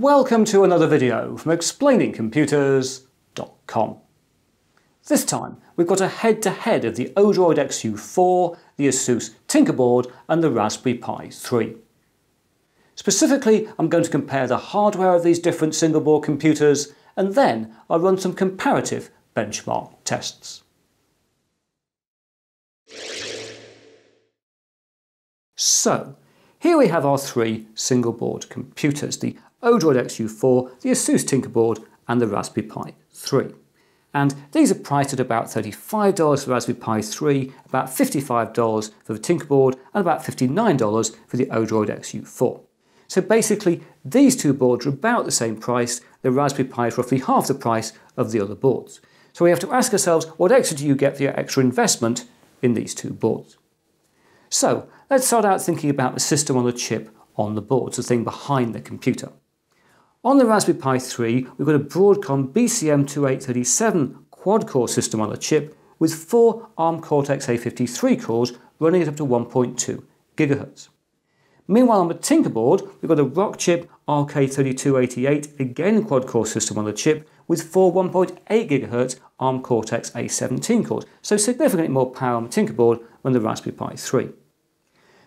Welcome to another video from ExplainingComputers.com. This time we've got a head-to-head of the Odroid XU4, the ASUS Tinker Board and the Raspberry Pi 3. Specifically, I'm going to compare the hardware of these different single-board computers and then I'll run some comparative benchmark tests. So, here we have our three single-board computers, the Odroid XU4, the ASUS Tinker Board and the Raspberry Pi 3. And these are priced at about $35 for the Raspberry Pi 3, about $55 for the Tinker Board and about $59 for the Odroid XU4. So basically these two boards are about the same price. The Raspberry Pi is roughly half the price of the other boards. So we have to ask ourselves, what extra do you get for your extra investment in these two boards? So let's start out thinking about the system on the chip on the boards, the thing behind the computer. On the Raspberry Pi 3, we've got a Broadcom BCM2837 quad-core system on the chip with four ARM Cortex-A53 cores running at up to 1.2 GHz. Meanwhile, on the Tinker Board, we've got a Rockchip RK3288, again quad-core system on the chip with four 1.8 GHz ARM Cortex-A17 cores, so significantly more power on the Tinker Board than the Raspberry Pi 3.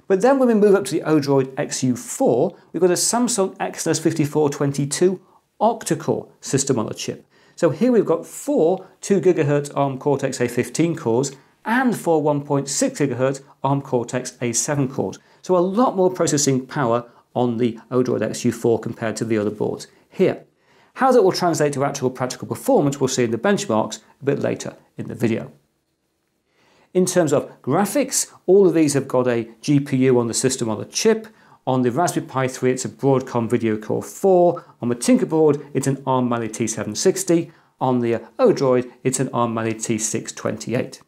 But then when we move up to the Odroid XU4, we've got a Samsung Exynos 5422 octa-core system on the chip. So here we've got four 2 GHz ARM Cortex-A15 cores and four 1.6 GHz ARM Cortex-A7 cores. So a lot more processing power on the Odroid XU4 compared to the other boards here. How that will translate to actual practical performance we'll see in the benchmarks a bit later in the video. In terms of graphics, all of these have got a GPU on the system on the chip. On the Raspberry Pi 3 it's a Broadcom Video Core 4, on the Tinker Board it's an ARM Mali T760, on the Odroid it's an ARM Mali T628.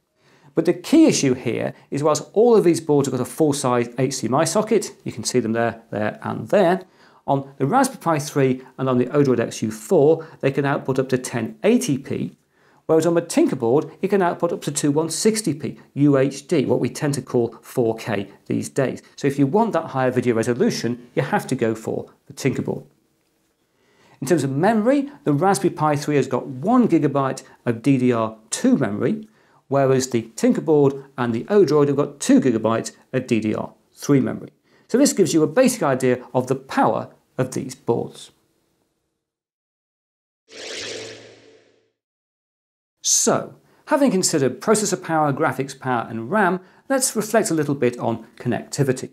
But the key issue here is whilst all of these boards have got a full-size HDMI socket, you can see them there and there, on the Raspberry Pi 3 and on the Odroid XU4 they can output up to 1080p. Whereas on a Tinker Board, it can output up to 2160p UHD, what we tend to call 4K these days. So if you want that higher video resolution, you have to go for the Tinker Board. In terms of memory, the Raspberry Pi 3 has got 1 GB of DDR2 memory, whereas the Tinker Board and the Odroid have got 2 GB of DDR3 memory. So this gives you a basic idea of the power of these boards. So, having considered processor power, graphics power and RAM, let's reflect a little bit on connectivity.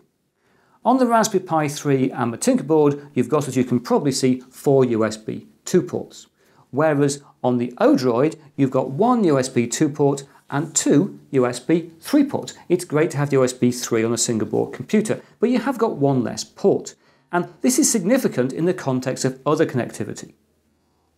On the Raspberry Pi 3 and the Tinker Board, you've got, as you can probably see, four USB 2 ports. Whereas on the Odroid, you've got one USB 2 port and two USB 3 ports. It's great to have the USB 3 on a single board computer, but you have got one less port. And this is significant in the context of other connectivity.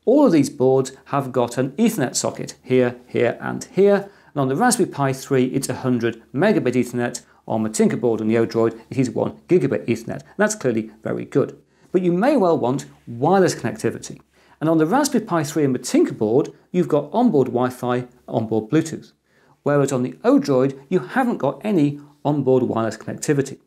All of these boards have got an Ethernet socket here, here and here, and on the Raspberry Pi 3 it's 100 megabit Ethernet, on the Tinker Board and the Odroid it is 1 gigabit Ethernet, and that's clearly very good. But you may well want wireless connectivity, and on the Raspberry Pi 3 and the Tinker Board you've got onboard Wi-Fi, onboard Bluetooth, whereas on the Odroid you haven't got any onboard wireless connectivity.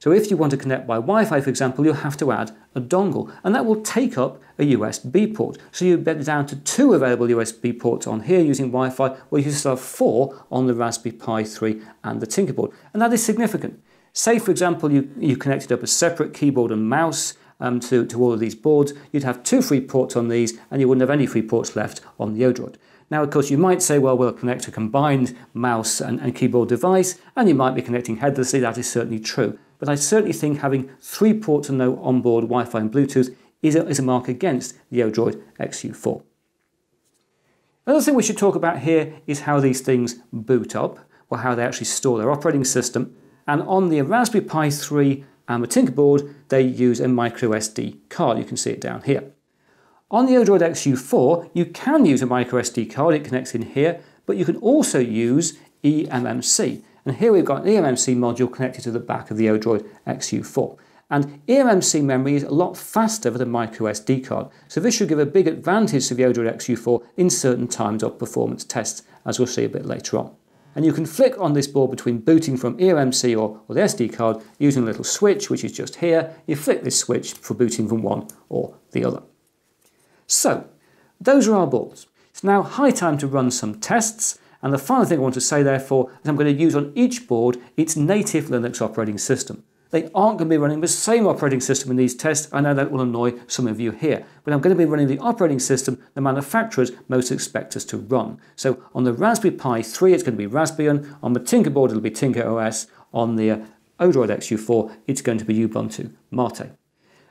So if you want to connect by Wi-Fi, for example, you'll have to add a dongle, and that will take up a USB port. So you'd be down to two available USB ports on here using Wi-Fi, where you still have four on the Raspberry Pi 3 and the Tinker Board. And that is significant. Say, for example, you connected up a separate keyboard and mouse to all of these boards, you'd have two free ports on these, and you wouldn't have any free ports left on the Odroid. Now, of course, you might say, well, we'll connect a combined mouse and keyboard device, and you might be connecting headlessly. That is certainly true. But I certainly think having three ports and no onboard Wi-Fi and Bluetooth is a mark against the Odroid XU4. Another thing we should talk about here is how these things boot up, or how they actually store their operating system. And on the Raspberry Pi 3 and the Tinker Board, they use a microSD card. You can see it down here. On the Odroid XU4, you can use a microSD card. It connects in here, but you can also use eMMC. And here we've got an eMMC module connected to the back of the Odroid XU4. And eMMC memory is a lot faster than a microSD card, so this should give a big advantage to the Odroid XU4 in certain times of performance tests, as we'll see a bit later on. and you can flick on this board between booting from eRMC or the SD card using a little switch, which is just here. You flick this switch for booting from one or the other. So, those are our boards. It's now high time to run some tests, and the final thing I want to say therefore is I'm going to use on each board its native Linux operating system. They aren't going to be running the same operating system in these tests. I know that will annoy some of you here, but I'm going to be running the operating system the manufacturers most expect us to run. So on the Raspberry Pi 3 it's going to be Raspbian, on the Tinker board it'll be Tinker OS, on the Odroid XU4 it's going to be Ubuntu Mate.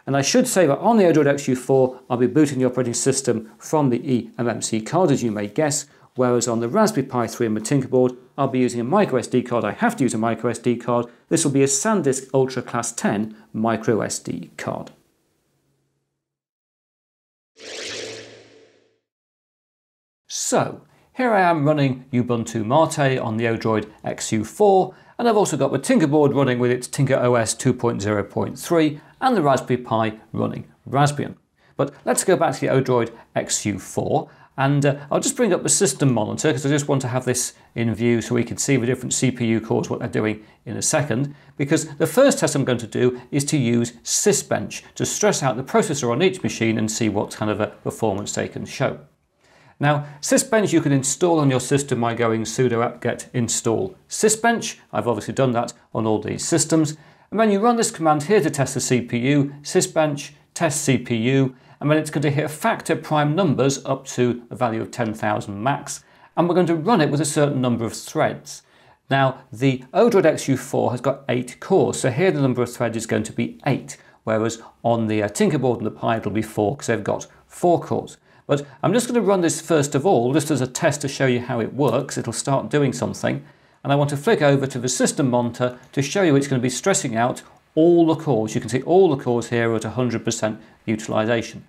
And I should say that on the Odroid XU4 I'll be booting the operating system from the eMMC card, as you may guess, whereas on the Raspberry Pi 3 and the Tinker board I'll be using a microSD card. I have to use a microSD card. This will be a SanDisk Ultra Class 10 microSD card. So, here I am running Ubuntu Mate on the Odroid XU4, and I've also got the Tinker board running with its Tinker OS 2.0.3 and the Raspberry Pi running Raspbian. But let's go back to the Odroid XU4. And I'll just bring up the system monitor because I just want to have this in view so we can see the different CPU cores, what they're doing in a second. Because the first test I'm going to do is to use Sysbench to stress out the processor on each machine and see what kind of a performance they can show. Now, Sysbench you can install on your system by going sudo apt-get install Sysbench. I've obviously done that on all these systems. And then you run this command here to test the CPU, Sysbench test CPU, and then it's going to hit factor prime numbers up to a value of 10,000 max, and we're going to run it with a certain number of threads. Now, the Odroid XU4 has got 8 cores, so here the number of threads is going to be 8, whereas on the Tinkerboard and the Pi it'll be 4 because they've got 4 cores. But I'm just going to run this first of all, just as a test to show you how it works. It'll start doing something, and I want to flick over to the system monitor to show you it's going to be stressing out all the cores. You can see all the cores here are at 100% utilization.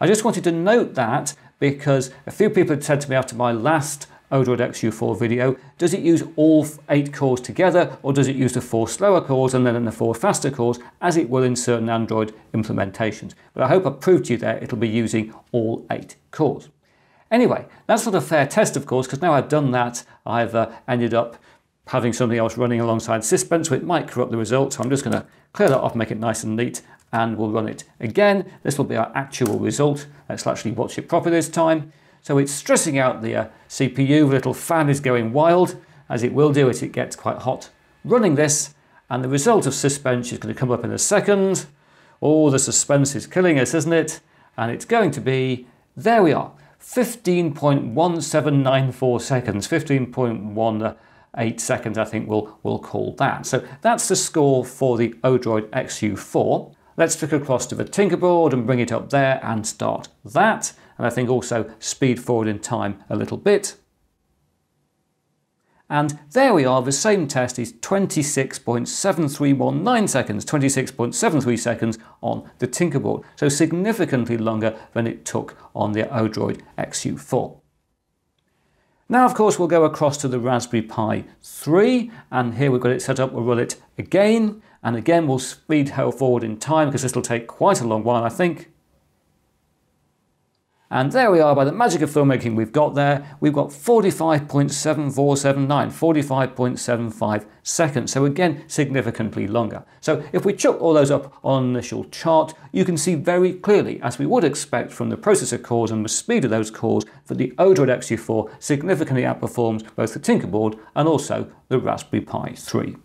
I just wanted to note that because a few people had said to me after my last Odroid XU4 video, does it use all 8 cores together, or does it use the 4 slower cores and then the 4 faster cores, as it will in certain Android implementations? But I hope I proved to you there it'll be using all 8 cores. Anyway, that's not a fair test, of course, because now I've done that, I've ended up having something else running alongside Sysbench, so it might corrupt the results. So I'm just going to clear that off, make it nice and neat, and we'll run it again. This will be our actual result. Let's actually watch it properly this time. So it's stressing out the CPU. The little fan is going wild, as it will do it. It gets quite hot running this, and the result of Sysbench is going to come up in a second. Oh, the suspense is killing us, isn't it? And it's going to be, there we are, 15.1794 seconds, 15.18 seconds, I think we'll call that. So that's the score for the Odroid XU4. Let's flick across to the Tinkerboard and bring it up there and start that. And I think also speed forward in time a little bit. And there we are, the same test is 26.7319 seconds, 26.73 seconds on the Tinkerboard. So significantly longer than it took on the Odroid XU4. Now, of course, we'll go across to the Raspberry Pi 3, and here we've got it set up. We'll run it again, and again we'll speed her forward in time because this will take quite a long while, I think. And there we are, by the magic of filmmaking we've got there, we've got 45.7479, 45.75 seconds, so again, significantly longer. So if we chuck all those up on an initial chart, you can see very clearly, as we would expect from the processor cores and the speed of those cores, that the Odroid XU4 significantly outperforms both the Tinkerboard and also the Raspberry Pi 3.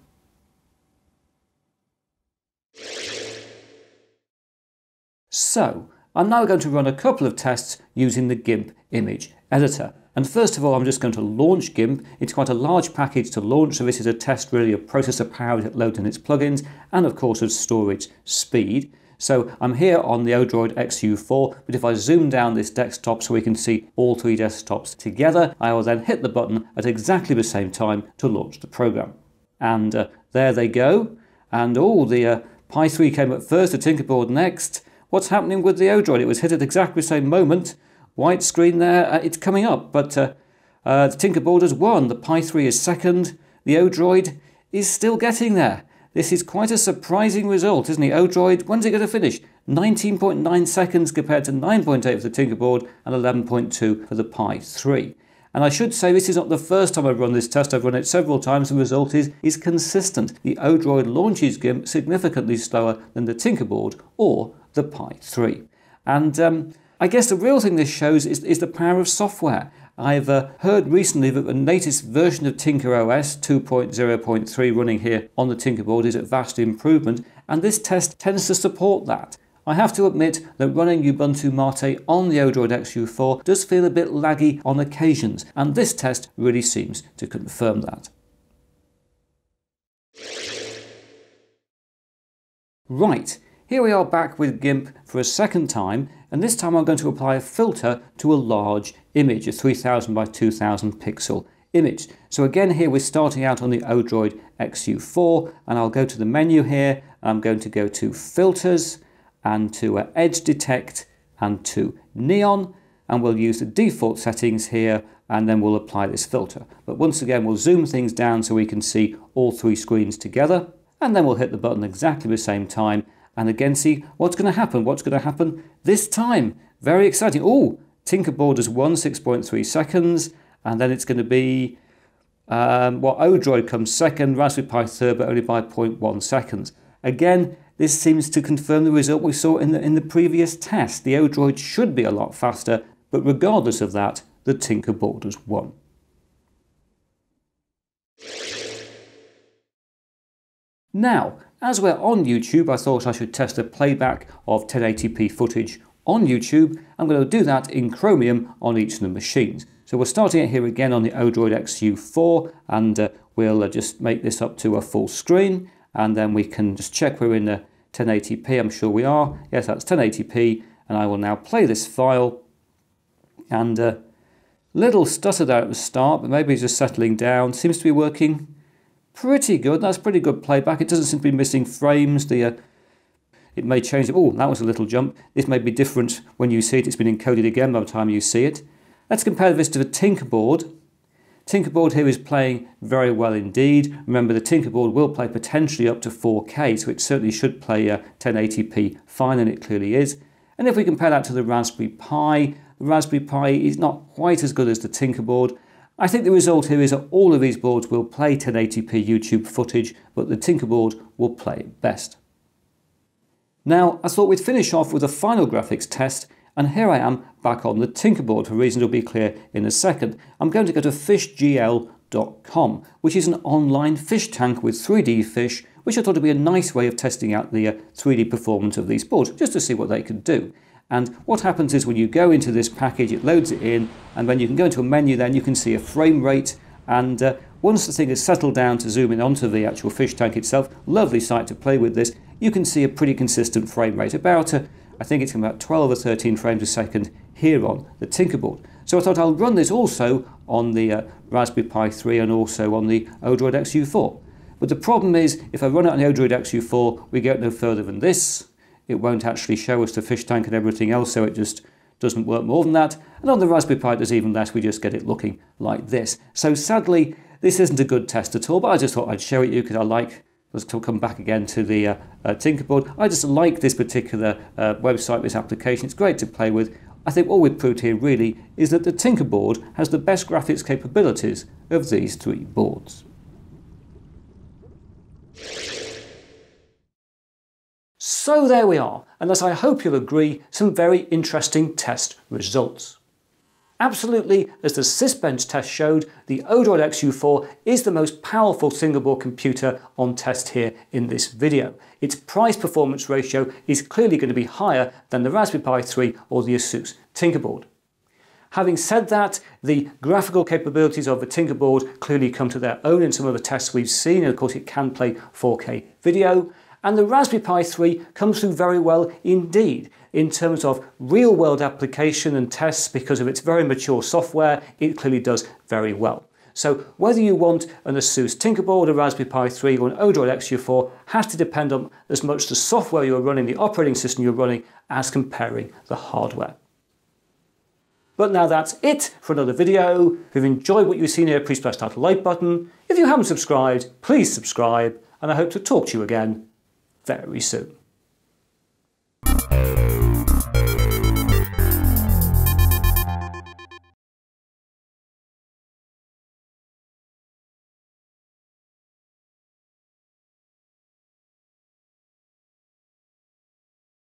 So, I'm now going to run a couple of tests using the GIMP image editor. And first of all, I'm just going to launch GIMP. It's quite a large package to launch, so this is a test really of processor power it loads in its plugins, and of course of storage speed. So I'm here on the Odroid XU4, but if I zoom down this desktop so we can see all 3 desktops together, I will then hit the button at exactly the same time to launch the program. And there they go. And all the Pi 3 came up first, the Tinkerboard next. What's happening with the Odroid? It was hit at exactly the same moment. White screen there, it's coming up, but the Tinkerboard has won. The Pi 3 is second. The Odroid is still getting there. This is quite a surprising result, isn't it? Odroid, when's it going to finish? 19.9 seconds compared to 9.8 for the Tinkerboard and 11.2 for the Pi 3. And I should say this is not the first time I've run this test. I've run it several times. The result is consistent. The Odroid launches GIMP significantly slower than the Tinker Board or the Pi 3. And I guess the real thing this shows is the power of software. I've heard recently that the latest version of Tinker OS 2.0.3 running here on the Tinker Board is a vast improvement, and this test tends to support that. I have to admit that running Ubuntu Mate on the Odroid XU4 does feel a bit laggy on occasions, and this test really seems to confirm that. Right, here we are back with GIMP for a second time, and this time I'm going to apply a filter to a large image, a 3000 by 2000 pixel image. So again here we're starting out on the Odroid XU4, and I'll go to the menu here, and I'm going to go to Filters, and to Edge Detect, and to Neon, and we'll use the default settings here, and then we'll apply this filter. But once again we'll zoom things down so we can see all three screens together, and then we'll hit the button exactly the same time, and again see what's going to happen. What's going to happen this time? Very exciting. Oh, Tinker Board has won 6.3 seconds, and then it's going to be, well, Odroid comes second, Raspberry Pi third, but only by 0.1 seconds. Again, this seems to confirm the result we saw in the previous test. The Odroid should be a lot faster, but regardless of that, the Tinker Board has won. Now, as we're on YouTube, I thought I should test a playback of 1080p footage on YouTube. I'm going to do that in Chromium on each of the machines. So we're starting it here again on the Odroid XU4, and we'll just make this up to a full screen, and then we can just check we're in 1080p. I'm sure we are. Yes, that's 1080p, and I will now play this file. And a little stutter there at the start, but maybe it's just settling down. Seems to be working pretty good. That's pretty good playback. It doesn't seem to be missing frames. It may change. Oh, that was a little jump. This may be different when you see it. It's been encoded again by the time you see it. Let's compare this to the Tinker Board. Tinker Board here is playing very well indeed. Remember, the Tinker Board will play potentially up to 4K, so it certainly should play 1080p fine, and it clearly is. And if we compare that to the Raspberry Pi is not quite as good as the Tinker Board. I think the result here is that all of these boards will play 1080p YouTube footage, but the Tinker Board will play it best. Now, I thought we'd finish off with a final graphics test, and here I am back on the Tinker Board for reasons that will be clear in a second. I'm going to go to fishgl.com, which is an online fish tank with 3D fish, which I thought would be a nice way of testing out the 3D performance of these boards, just to see what they could do. And what happens is when you go into this package, it loads it in, and when you can go into a menu, then you can see a frame rate, and once the thing is settled down to zoom in onto the actual fish tank itself, lovely sight to play with this, you can see a pretty consistent frame rate, about I think it's about 12 or 13 frames a second here on the Tinkerboard. So I thought I'll run this also on the Raspberry Pi 3 and also on the Odroid XU4. But the problem is, if I run it on the Odroid XU4, we get no further than this. It won't actually show us the fish tank and everything else, so it just doesn't work more than that. And on the Raspberry Pi, there's even less. We just get it looking like this. So sadly, this isn't a good test at all, but I just thought I'd show it you because I like, let's come back again to the Tinkerboard. I just like this particular website, this application. It's great to play with. I think all we've proved here really is that the Tinkerboard has the best graphics capabilities of these three boards. So there we are, and as I hope you'll agree, some very interesting test results. Absolutely, as the Sysbench test showed, the Odroid XU4 is the most powerful single-board computer on test here in this video. Its price-performance ratio is clearly going to be higher than the Raspberry Pi 3 or the ASUS Tinkerboard. Having said that, the graphical capabilities of the Tinkerboard clearly come to their own in some of the tests we've seen, and of course it can play 4K video. And the Raspberry Pi 3 comes through very well indeed in terms of real-world application and tests. Because of its very mature software, it clearly does very well. So whether you want an ASUS Tinkerboard, a Raspberry Pi 3 or an Odroid XU4 has to depend on as much the software you're running, the operating system you're running, as comparing the hardware. But now that's it for another video. If you've enjoyed what you've seen here, please press that like button. If you haven't subscribed, please subscribe, and I hope to talk to you again very soon.